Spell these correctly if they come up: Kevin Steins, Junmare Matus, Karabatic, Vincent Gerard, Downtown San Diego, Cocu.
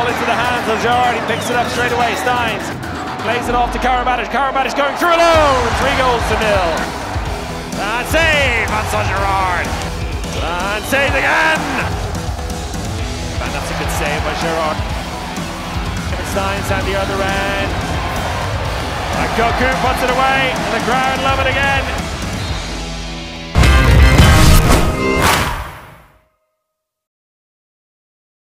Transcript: ball into the hands of Gerard. He picks it up straight away. Steins plays it off to Karabatic. Karabatic going through alone. 3-0. And save, Vincent Gerard. And save again. And that's a good save by Gerard. Kevin Steins at the other end. And Cocu puts it away. And the crowd love it again.